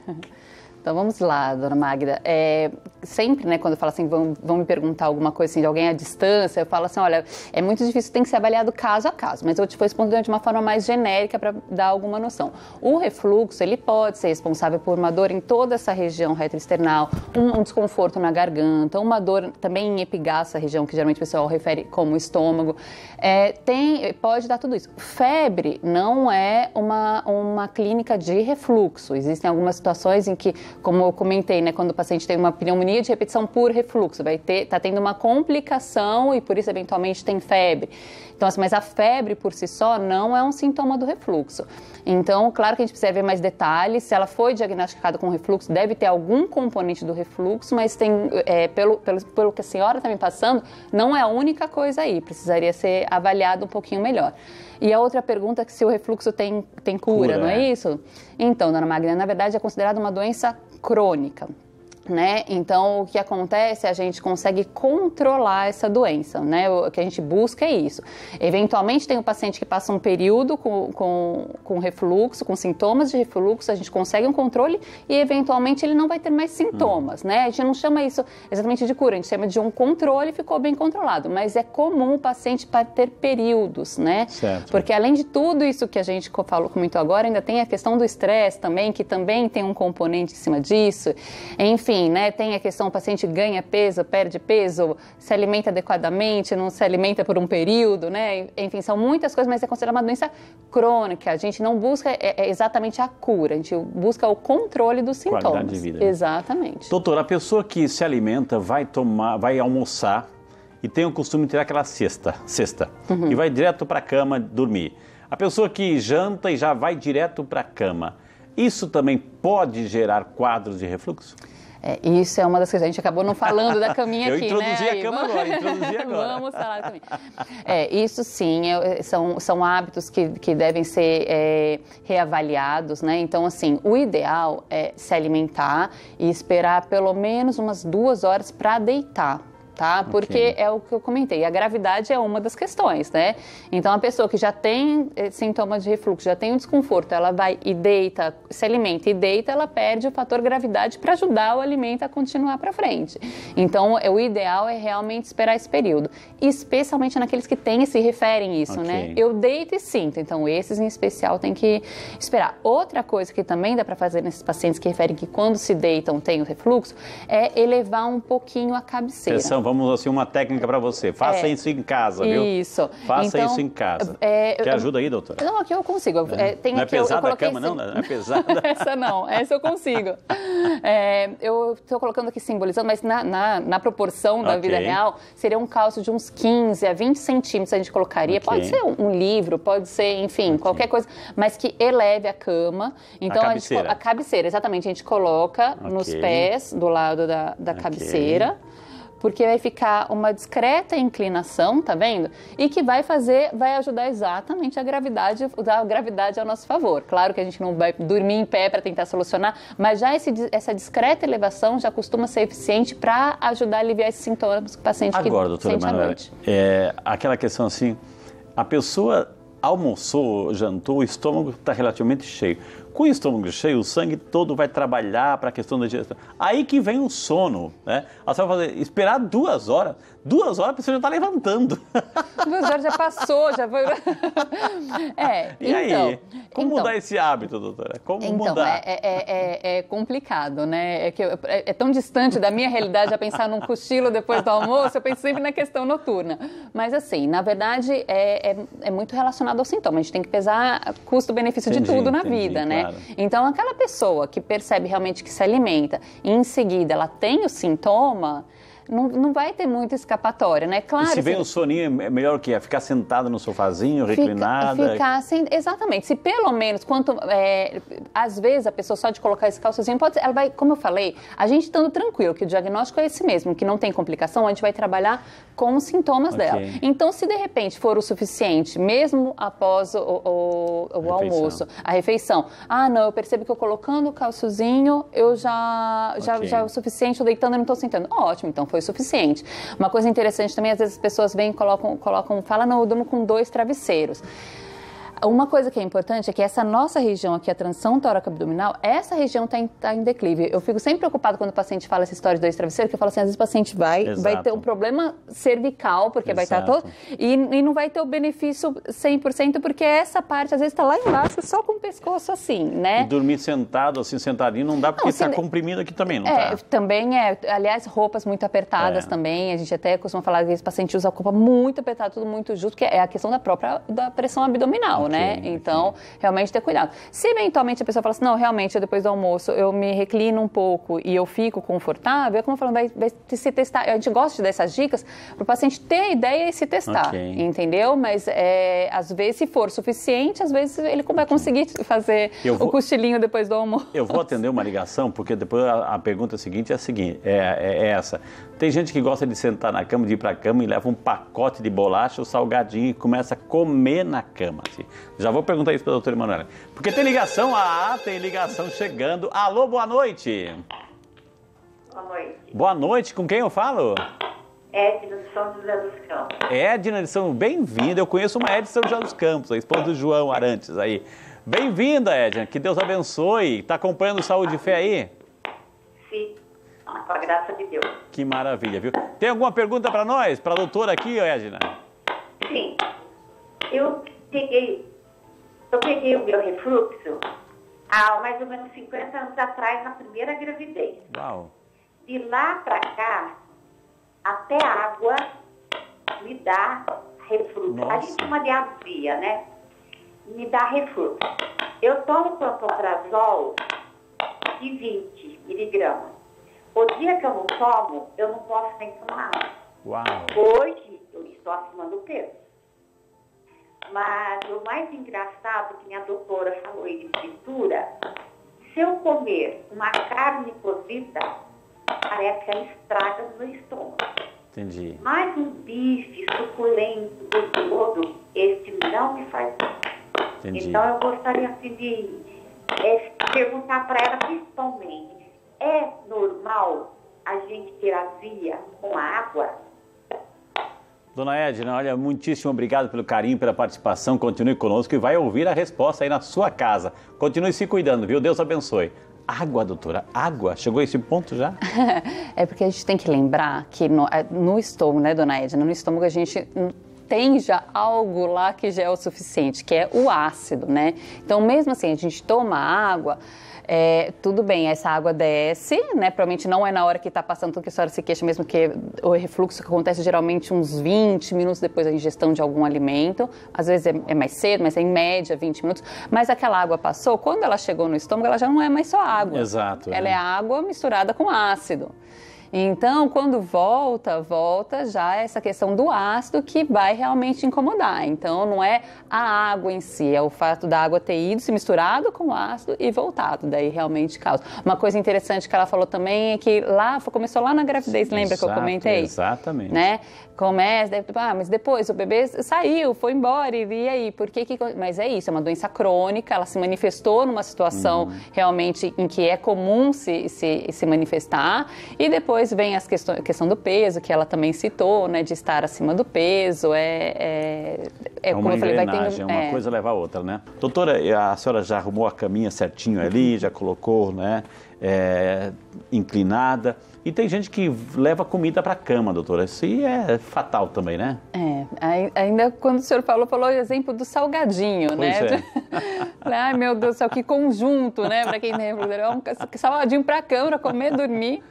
Então vamos lá, dona Magda. É, sempre, né, quando eu falo assim, vão, vão me perguntar alguma coisa assim, de alguém à distância, eu falo assim, olha, é muito difícil, tem que ser avaliado caso a caso, mas eu te vou responder de uma forma mais genérica para dar alguma noção. O refluxo, ele pode ser responsável por uma dor em toda essa região retroesternal, um, um desconforto na garganta, uma dor também em epigástrica, região que geralmente o pessoal refere como estômago. É, tem, pode dar tudo isso. Febre não é uma, uma clínica de refluxo. Existem algumas situações em que, como eu comentei, né, quando o paciente tem uma pneumonia de repetição por refluxo, vai ter, tá tendo uma complicação e por isso eventualmente tem febre. Então, assim, mas a febre por si só não é um sintoma do refluxo. Então, claro que a gente precisa ver mais detalhes. Se ela foi diagnosticada com refluxo, deve ter algum componente do refluxo, mas tem, é, pelo, pelo, pelo que a senhora está me passando, não é a única coisa aí. Precisaria ser avaliado um pouquinho melhor. E a outra pergunta é se o refluxo tem, tem cura, cura, não é, é isso? Então, dona Magda, na verdade é considerada uma doença crônica, né? Então, o que acontece é a gente consegue controlar essa doença, né? O que a gente busca é isso. Eventualmente, tem um paciente que passa um período com, com, com refluxo, com sintomas de refluxo, a gente consegue um controle e, eventualmente, ele não vai ter mais sintomas, hum. né? A gente não chama isso exatamente de cura, a gente chama de um controle, ficou bem controlado. Mas é comum o paciente ter períodos, né? Certo. Porque, além de tudo isso que a gente falou, comentou agora, ainda tem a questão do estresse também, que também tem um componente em cima disso. Enfim, né, tem a questão, o paciente ganha peso, perde peso, se alimenta adequadamente, não se alimenta por um período, né? Enfim, são muitas coisas, mas é considerada uma doença crônica. A gente não busca é, é exatamente a cura, a gente busca o controle dos sintomas. Qualidade de vida. Exatamente. Doutora, a pessoa que se alimenta vai tomar, vai almoçar e tem o costume de tirar aquela cesta, cesta uhum. e vai direto para a cama dormir. A pessoa que janta e já vai direto para a cama, isso também pode gerar quadros de refluxo? É, isso é uma das coisas, a gente acabou não falando da caminha eu aqui, introduzi né? A cama vamos... agora, introduzi agora. Vamos falar também. É, isso sim, é, são, são hábitos que, que devem ser é, reavaliados, né? Então, assim, o ideal é se alimentar e esperar pelo menos umas duas horas para deitar. Tá? Porque okay. é o que eu comentei, a gravidade é uma das questões, né? Então, a pessoa que já tem eh, sintomas de refluxo, já tem um desconforto, ela vai e deita, se alimenta e deita, ela perde o fator gravidade para ajudar o alimento a continuar para frente. Então, é, o ideal é realmente esperar esse período, especialmente naqueles que têm e se referem isso, okay. né? Eu deito e sinto, então esses em especial tem que esperar. Outra coisa que também dá para fazer nesses pacientes que referem que quando se deitam tem o refluxo, é elevar um pouquinho a cabeceira. Pessoal, vamos assim, uma técnica para você. Faça é, isso em casa, viu? Isso. Faça então, isso em casa. É, Quer eu, ajuda aí, doutora? Não, aqui eu consigo. É, tem não é aqui, pesada eu, eu a cama, esse... não? Não é pesada? Essa não, essa eu consigo. É, eu estou colocando aqui, simbolizando, mas na, na, na proporção da okay. vida real, seria um cálcio de uns quinze a vinte centímetros a gente colocaria. Okay. Pode ser um, um livro, pode ser, enfim, okay. qualquer coisa, mas que eleve a cama. Então, a cabeceira. A, gente, a cabeceira, exatamente. A gente coloca okay. nos pés, do lado da, da okay. cabeceira. Porque vai ficar uma discreta inclinação, tá vendo? E que vai fazer, vai ajudar exatamente a gravidade, usar a gravidade ao nosso favor. Claro que a gente não vai dormir em pé para tentar solucionar, mas já esse, essa discreta elevação já costuma ser eficiente para ajudar a aliviar esses sintomas do paciente que sente à noite. Agora, doutora Emanuele, é, aquela questão assim, a pessoa almoçou, jantou, o estômago está relativamente cheio. Com o estômago cheio, o sangue todo vai trabalhar para a questão da digestão. Aí que vem o sono, né? Aí você vai fazer, esperar duas horas. Duas horas a pessoa já está levantando. Duas horas já passou, já foi... É, e então, aí? Como então, mudar esse hábito, doutora? Como então, mudar? É, é, é, é complicado, né? É, que eu, é, é tão distante da minha realidade a pensar num cochilo depois do almoço, eu penso sempre na questão noturna. Mas assim, na verdade, é, é, é muito relacionado ao sintoma. A gente tem que pesar custo-benefício de tudo na entendi, vida, né? Claro. Então, aquela pessoa que percebe realmente que se alimenta e em seguida ela tem o sintoma... Não, não vai ter muita escapatória, né? Claro. E se vem se... um soninho, é melhor o quê? É ficar sentada no sofazinho, reclinada? Fica, ficar sem... Exatamente. Se pelo menos, quanto... É, às vezes, a pessoa só de colocar esse calçozinho, pode ser, ela vai, como eu falei, a gente estando tranquilo, que o diagnóstico é esse mesmo, que não tem complicação, a gente vai trabalhar com os sintomas okay. dela. Então, se de repente for o suficiente, mesmo após o, o, o a almoço, a refeição, ah, não, eu percebo que eu colocando o calçozinho, eu já, já, okay. já é o suficiente, eu deitando, eu não estou sentando. Ótimo, então, foi suficiente. Uma coisa interessante também, às vezes as pessoas vêm e colocam, colocam, falam, não, eu durmo com dois travesseiros. Uma coisa que é importante é que essa nossa região aqui, a transição tóraco-abdominal, essa região está em, tá em declive. Eu fico sempre preocupada quando o paciente fala essa história de dois travesseiros, que eu falo assim, às vezes o paciente vai, vai ter um problema cervical, porque Exato. vai estar todo... E, e não vai ter o benefício cem por cento, porque essa parte, às vezes, está lá embaixo, só com o pescoço assim, né? E dormir sentado, assim, sentadinho, não dá, porque está se... comprimido aqui também, não é, tá? Também é. Aliás, roupas muito apertadas é. também. A gente até costuma falar que esse paciente usa a roupa muito apertada, tudo muito justo, que é a questão da própria da pressão abdominal, né? Né? Sim, então, sim. realmente ter cuidado. Se eventualmente a pessoa fala assim, não, realmente, eu, depois do almoço, eu me reclino um pouco e eu fico confortável, é como eu falo, vai, vai se testar. A gente gosta de dar essas dicas para o paciente ter ideia e se testar, okay. entendeu? Mas, é, às vezes, se for suficiente, às vezes ele vai conseguir fazer eu vou, o cochilinho depois do almoço. Eu vou atender uma ligação, porque depois a, a pergunta seguinte é a seguinte, é, é essa. Tem gente que gosta de sentar na cama, de ir para a cama e leva um pacote de bolacha ou salgadinho e começa a comer na cama, assim. Já vou perguntar isso para a doutora Emanuele. Porque tem ligação, ah, tem ligação chegando. Alô, boa noite. Boa noite. Boa noite, com quem eu falo? Edna de São José dos Campos. Edna de São, bem-vinda. Eu conheço uma Edna de São José dos Campos, a esposa do João Arantes aí. Bem-vinda, Edna, que Deus abençoe. Está acompanhando o Saúde e Fé aí? Sim, com a graça de Deus. Que maravilha, viu? Tem alguma pergunta para nós, para a doutora aqui, Edna? Sim, eu... Peguei, eu peguei o meu refluxo há mais ou menos cinquenta anos atrás, na primeira gravidez. Uau. De lá pra cá, até a água me dá refluxo. Nossa. A gente chama de azia, né? Me dá refluxo. Eu tomo pantoprazol de vinte miligramas. O dia que eu não tomo, eu não posso nem tomar água. Uau. Hoje, eu estou acima do peso. Mas o mais engraçado que minha doutora falou em fritura, se eu comer uma carne cozida, parece que ela estraga no meu estômago. Entendi. Mas um bife suculento, gorduroso, esse não me faz bem. Entendi. Então eu gostaria assim, de é, perguntar para ela principalmente, é normal a gente ter azia com a água? Dona Edna, olha, muitíssimo obrigado pelo carinho, pela participação. Continue conosco e vai ouvir a resposta aí na sua casa. Continue se cuidando, viu? Deus abençoe. Água, doutora, água. Chegou a esse ponto já? É porque a gente tem que lembrar que no, no estômago, né, dona Edna? No estômago a gente... tem já algo lá que já é o suficiente, que é o ácido, né? Então, mesmo assim, a gente toma água, é, tudo bem, essa água desce, né? Provavelmente não é na hora que está passando, porque a senhora se queixa mesmo, que o refluxo que acontece geralmente uns vinte minutos depois da ingestão de algum alimento, às vezes é, é mais cedo, mas é em média vinte minutos, mas aquela água passou, quando ela chegou no estômago, ela já não é mais só água. Exato. Ela é, é água misturada com ácido. Então, quando volta, volta já essa questão do ácido que vai realmente incomodar. Então, não é a água em si, é o fato da água ter ido, se misturado com o ácido e voltado. Daí, realmente causa. Uma coisa interessante que ela falou também é que lá, começou lá na gravidez, lembra Exato, que eu comentei? Exatamente. Né? Começa, deve, ah, mas depois o bebê saiu, foi embora, e aí? Por que que... Mas é isso, é uma doença crônica, ela se manifestou numa situação uhum. realmente em que é comum se, se, se manifestar, e depois Depois vem a questão, questão do peso, que ela também citou, né, de estar acima do peso, é... É, é, é uma como eu falei, vai ter... é uma é. coisa leva a outra, né? Doutora, a senhora já arrumou a caminha certinho ali, já colocou, né, é, inclinada... E tem gente que leva comida para a cama, doutora. Isso aí é fatal também, né? É, ainda quando o senhor falou, falou o exemplo do salgadinho, pois né? É. Ai, meu Deus do céu, que conjunto, né? Para quem lembra, um salgadinho para a cama, para comer, dormir.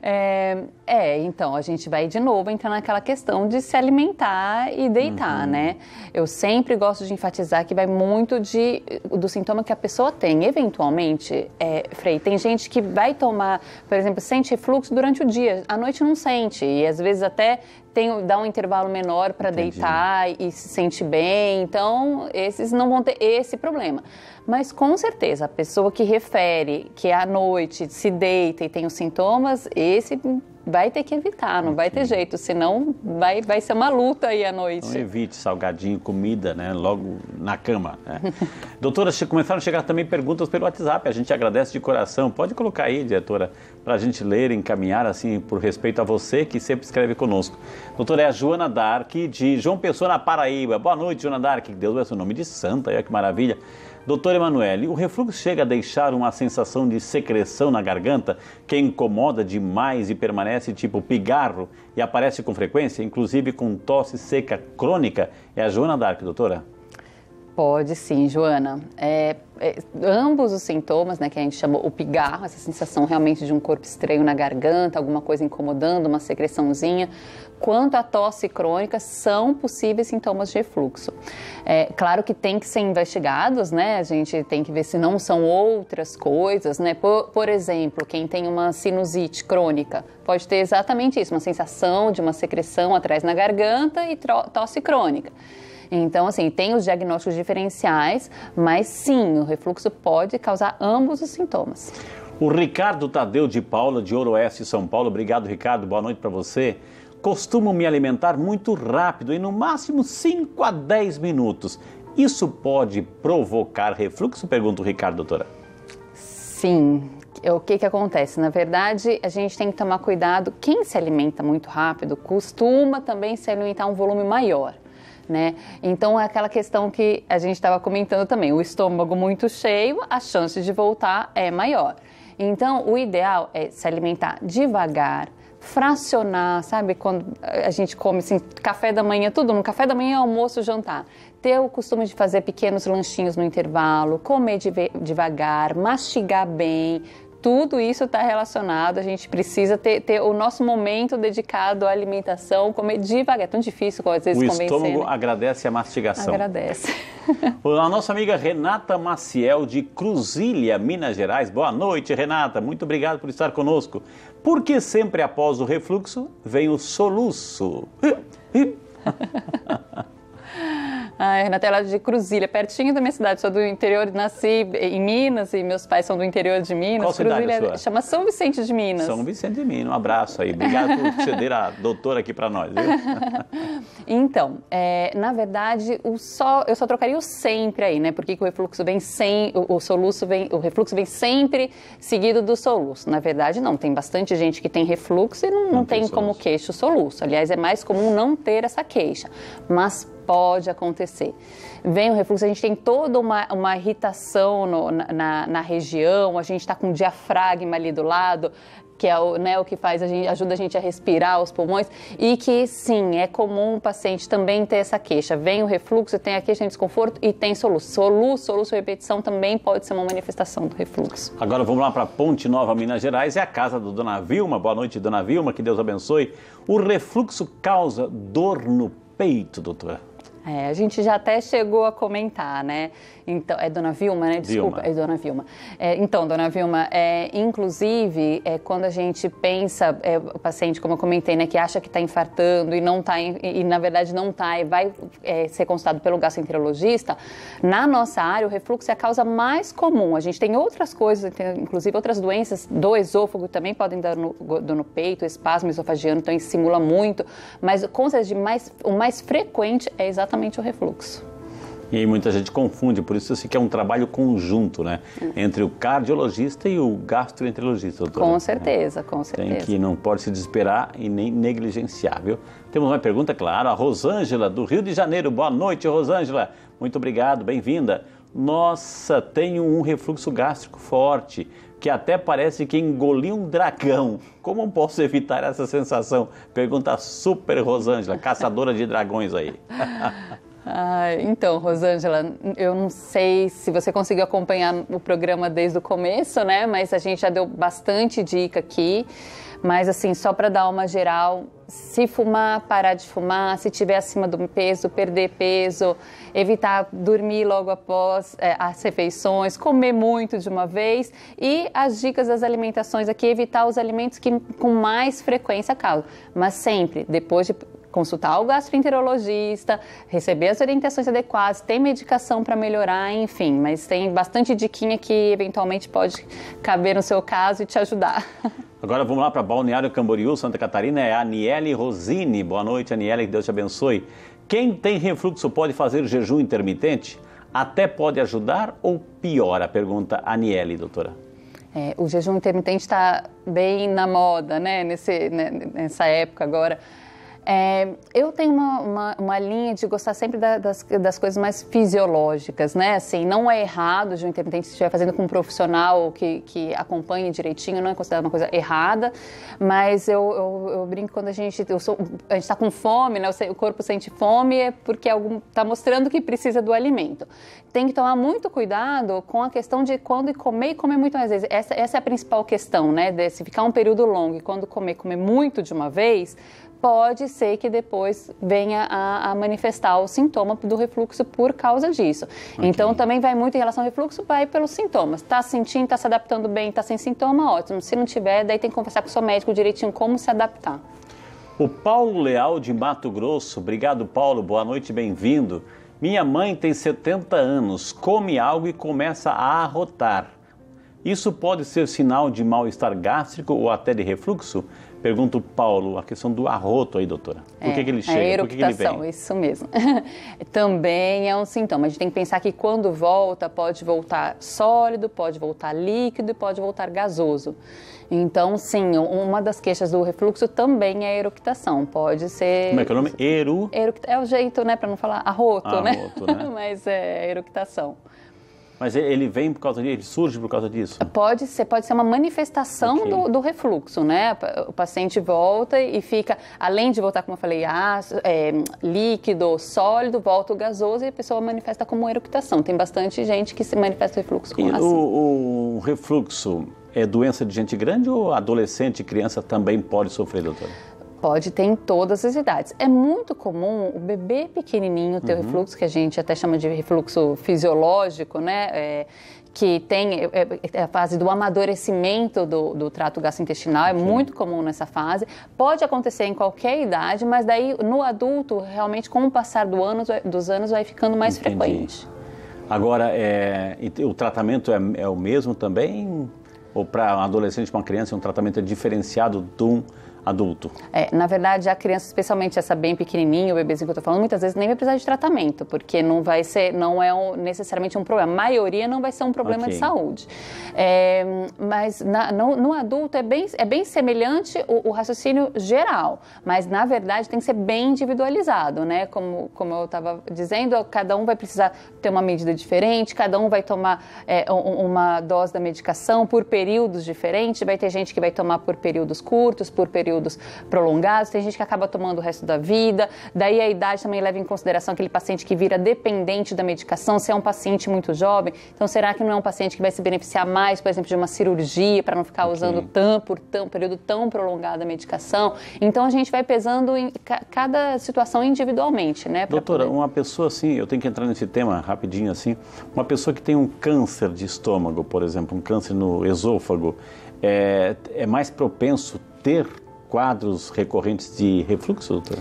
É, é, então, a gente vai de novo entrar naquela questão de se alimentar e deitar, uhum. né? Eu sempre gosto de enfatizar que vai muito de, do sintoma que a pessoa tem. Eventualmente, é, Frei, tem gente que vai tomar, por exemplo, sente fluxo durante o dia, à noite não sente e às vezes até tem, dá um intervalo menor para deitar e se sente bem, então esses não vão ter esse problema. Mas com certeza a pessoa que refere que à noite se deita e tem os sintomas, esse vai ter que evitar, não okay. vai ter jeito, senão vai, vai ser uma luta aí à noite. Então evite salgadinho, comida, né, logo na cama. Né? Doutora, começaram a chegar também perguntas pelo WhatsApp, a gente agradece de coração. Pode colocar aí, diretora, para a gente ler, encaminhar, assim, por respeito a você que sempre escreve conosco. Doutora, é a Joana Dark, de João Pessoa, na Paraíba. Boa noite, Joana Dark, que Deus abençoe seu nome de santa, olha que maravilha. Doutor Emanuele, o refluxo chega a deixar uma sensação de secreção na garganta que incomoda demais e permanece tipo pigarro e aparece com frequência, inclusive com tosse seca crônica? É a Joana Dark, doutora? Pode sim, Joana. É, é, ambos os sintomas, né, que a gente chama o pigarro, essa sensação realmente de um corpo estranho na garganta, alguma coisa incomodando, uma secreçãozinha, quanto à tosse crônica, são possíveis sintomas de refluxo. É, claro que tem que ser investigados, né, a gente tem que ver se não são outras coisas, né, por, por exemplo, quem tem uma sinusite crônica pode ter exatamente isso, uma sensação de uma secreção atrás na garganta e tosse crônica. Então, assim, tem os diagnósticos diferenciais, mas sim, o refluxo pode causar ambos os sintomas. O Ricardo Tadeu de Paula, de Oeste, São Paulo. Obrigado, Ricardo. Boa noite para você. Costumo me alimentar muito rápido, em no máximo cinco a dez minutos. Isso pode provocar refluxo? Pergunta o Ricardo, doutora. Sim. O que que acontece? Na verdade, a gente tem que tomar cuidado. Quem se alimenta muito rápido costuma também se alimentar um volume maior. Né? Então é aquela questão que a gente estava comentando também, o estômago muito cheio, a chance de voltar é maior. Então o ideal é se alimentar devagar, fracionar, sabe, quando a gente come assim, café da manhã, tudo no café da manhã, almoço, jantar. Ter o costume de fazer pequenos lanchinhos no intervalo, comer de- devagar, mastigar bem. Tudo isso está relacionado, a gente precisa ter, ter o nosso momento dedicado à alimentação, comer devagar, é tão difícil às vezes convencer. O estômago, né, agradece a mastigação. Agradece. A nossa amiga Renata Maciel, de Cruzília, Minas Gerais. Boa noite, Renata, muito obrigado por estar conosco. Por que sempre após o refluxo vem o soluço? Ah, Renata, ela é de Cruzília, pertinho da minha cidade, sou do interior, nasci em Minas e meus pais são do interior de Minas. Qual Cruzília cidade sua? Chama São Vicente de Minas. São Vicente de Minas, um abraço aí, obrigado por ceder a doutora aqui para nós, viu? Então, é, na verdade, o só, eu só trocaria o sempre aí, né, porque que o refluxo vem sem, o, o soluço vem, o refluxo vem sempre seguido do soluço. Na verdade, não, tem bastante gente que tem refluxo e não, não, não tem, tem como queixa o soluço, aliás, é mais comum não ter essa queixa, mas pode acontecer. Vem o refluxo, a gente tem toda uma, uma irritação no, na, na região, a gente está com o diafragma ali do lado, que é o, né, o que faz a gente, ajuda a gente a respirar os pulmões, e que sim, é comum o paciente também ter essa queixa. Vem o refluxo, tem a queixa de desconforto e tem soluço. Soluço, soluço, repetição também pode ser uma manifestação do refluxo. Agora vamos lá para Ponte Nova, Minas Gerais, é a casa do Dona Vilma. Boa noite, Dona Vilma, que Deus abençoe. O refluxo causa dor no peito, doutora. É, a gente já até chegou a comentar, né? Então, é Dona Vilma, né? Desculpa, Vilma. É Dona Vilma. É, então, Dona Vilma, é, inclusive, é, quando a gente pensa, é, o paciente, como eu comentei, né, que acha que está infartando e não está, e, e na verdade não está, e vai é, ser consultado pelo gastroenterologista, na nossa área o refluxo é a causa mais comum. A gente tem outras coisas, tem, inclusive outras doenças do esôfago também podem dar no, do, no peito, espasmo esofagiano, então isso simula muito, mas com certeza, mais, o mais frequente é exatamente o refluxo. e aí muita gente confunde, por isso eu sei que é um trabalho conjunto, né? Hum. Entre o cardiologista e o gastroenterologista, doutora. Com certeza, é. com certeza. Tem que, não pode se desesperar e nem negligenciar, viu? Temos uma pergunta, claro, a Rosângela, do Rio de Janeiro. Boa noite, Rosângela. Muito obrigado, bem-vinda. Nossa, tenho um refluxo gástrico forte, que até parece que engoli um dragão. Como posso evitar essa sensação? Pergunta super Rosângela, caçadora de dragões aí. Ah, então, Rosângela, eu não sei se você conseguiu acompanhar o programa desde o começo, né? Mas a gente já deu bastante dica aqui. Mas assim, só para dar uma geral, se fumar, parar de fumar, se tiver acima do peso, perder peso, evitar dormir logo após é, as refeições, comer muito de uma vez, e as dicas das alimentações aqui, evitar os alimentos que com mais frequência causam, mas sempre depois de consultar o gastroenterologista, receber as orientações adequadas, tem medicação para melhorar, enfim, mas tem bastante diquinha que eventualmente pode caber no seu caso e te ajudar. Agora vamos lá para Balneário Camboriú, Santa Catarina, é a Aniele Rosini. Boa noite, Aniele, que Deus te abençoe. Quem tem refluxo pode fazer jejum intermitente? Até pode ajudar ou piora? Pergunta Aniele, doutora. É, o jejum intermitente está bem na moda, né? Nesse, né? Nessa época agora. É, eu tenho uma, uma, uma linha de gostar sempre da, das, das coisas mais fisiológicas, né? Assim, não é errado o jejum intermitente se estiver fazendo com um profissional que, que acompanhe direitinho, não é considerado uma coisa errada, mas eu, eu, eu brinco quando a gente eu sou, a gente está com fome, né? O corpo sente fome é porque está mostrando que precisa do alimento. Tem que tomar muito cuidado com a questão de quando comer e comer muito mais vezes. Essa, essa é a principal questão, né? De se ficar um período longo e quando comer, comer muito de uma vez, pode ser que depois venha a, a manifestar o sintoma do refluxo por causa disso. Okay. Então, também vai muito em relação ao refluxo, vai pelos sintomas. Tá sentindo, tá se adaptando bem, tá sem sintoma, ótimo. Se não tiver, daí tem que conversar com o seu médico direitinho como se adaptar. O Paulo Leal, de Mato Grosso. Obrigado, Paulo. Boa noite, bem-vindo. Minha mãe tem setenta anos, come algo e começa a arrotar. Isso pode ser sinal de mal-estar gástrico ou até de refluxo? Pergunta o Paulo, a questão do arroto aí, doutora. Por é, que, que ele chega? Por que, que ele vem? Isso mesmo. Também é um sintoma. A gente tem que pensar que quando volta, pode voltar sólido, pode voltar líquido, pode voltar gasoso. Então, sim, uma das queixas do refluxo também é a eructação. Pode ser... Como é que é o nome? Eru... Eruct... É o jeito, né, para não falar arroto, arroto né? né? Mas é eructação. Mas ele vem por causa disso? Ele surge por causa disso? Pode ser, pode ser uma manifestação okay. do, do refluxo, né? O paciente volta e fica, além de voltar, como eu falei, ácido, é, líquido, sólido, volta o gasoso e a pessoa manifesta como eructação. Tem bastante gente que se manifesta refluxo com ácido. O, o refluxo é doença de gente grande ou adolescente e criança também pode sofrer, doutora? Pode ter em todas as idades. É muito comum o bebê pequenininho ter uhum. refluxo, que a gente até chama de refluxo fisiológico, né? É, que tem é, a fase do amadurecimento do, do trato gastrointestinal, é Sim. muito comum nessa fase. Pode acontecer em qualquer idade, mas daí no adulto, realmente, com o passar do ano, dos anos, vai ficando mais Entendi. frequente. Agora, é, o tratamento é, é o mesmo também? Ou para um adolescente, para uma criança, um tratamento é diferenciado de um adulto? É, na verdade, a criança, especialmente essa bem pequenininha, o bebezinho que eu tô falando, muitas vezes nem vai precisar de tratamento, porque não vai ser, não é um, necessariamente um problema. A maioria não vai ser um problema okay. de saúde. É, mas na, no, no adulto é bem, é bem semelhante o, o raciocínio geral, mas na verdade tem que ser bem individualizado, né? Como, como eu estava dizendo, cada um vai precisar ter uma medida diferente, cada um vai tomar é, uma dose da medicação por períodos diferentes, vai ter gente que vai tomar por períodos curtos, por períodos prolongados, tem gente que acaba tomando o resto da vida, daí a idade também leva em consideração aquele paciente que vira dependente da medicação, se é um paciente muito jovem, então será que não é um paciente que vai se beneficiar mais, por exemplo, de uma cirurgia para não ficar okay. usando tão, por tão, período tão prolongado a medicação? Então a gente vai pesando em ca cada situação individualmente, né? Doutora, poder... uma pessoa assim, eu tenho que entrar nesse tema rapidinho assim, uma pessoa que tem um câncer de estômago, por exemplo, um câncer no esôfago, é, é mais propenso ter quadros recorrentes de refluxo, doutora?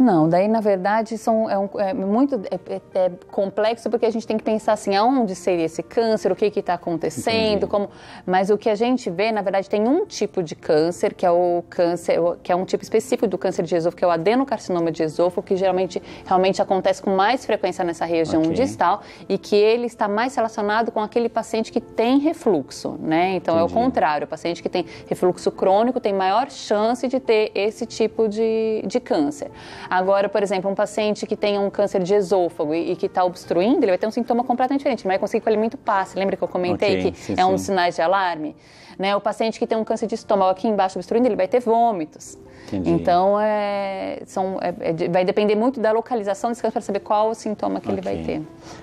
Não, daí na verdade são, é, um, é muito é, é complexo, porque a gente tem que pensar assim, aonde seria esse câncer, o que que está acontecendo, como, mas o que a gente vê, na verdade, tem um tipo de câncer, que é o câncer, que é um tipo específico do câncer de esôfago, que é o adenocarcinoma de esôfago, que geralmente realmente acontece com mais frequência nessa região okay. distal, e que ele está mais relacionado com aquele paciente que tem refluxo, né? Então Entendi. É o contrário, o paciente que tem refluxo crônico tem maior chance de ter esse tipo de, de câncer. Agora, por exemplo, um paciente que tem um câncer de esôfago e, e que está obstruindo, ele vai ter um sintoma completamente diferente, não vai conseguir que o alimento passe, lembra que eu comentei okay, que sim, é um dos sinais de alarme? Né? O paciente que tem um câncer de estômago aqui embaixo obstruindo, ele vai ter vômitos. Entendi. Então, é, são, é, é, vai depender muito da localização desse câncer para saber qual o sintoma que okay. ele vai ter.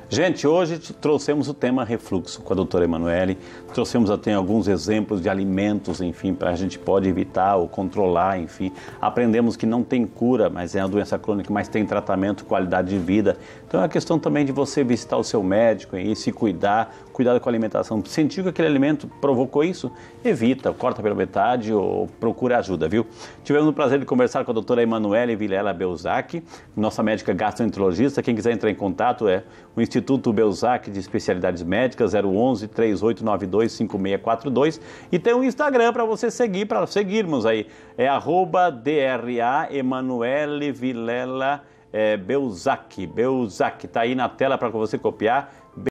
Gente, hoje trouxemos o tema refluxo com a doutora Emanuele, trouxemos até alguns exemplos de alimentos, enfim, para a gente pode evitar ou controlar, enfim. Aprendemos que não tem cura, mas é uma doença crônica, mas tem tratamento, qualidade de vida. Então, é uma questão também de você visitar o seu médico e se cuidar, cuidado com a alimentação. Sentiu que aquele alimento provocou isso? Evita, corta pela metade ou procura ajuda, viu? Tivemos o prazer de conversar com a doutora Emanuele Villela Belczak, nossa médica gastroenterologista. Quem quiser entrar em contato é o Instituto Beuzac de Especialidades Médicas, zero onze, três oito nove dois, cinco seis quatro dois. E tem um Instagram para você seguir, para seguirmos aí. É arroba DRA Emanuele Villela Belczak. Belczak, tá aí na tela para você copiar.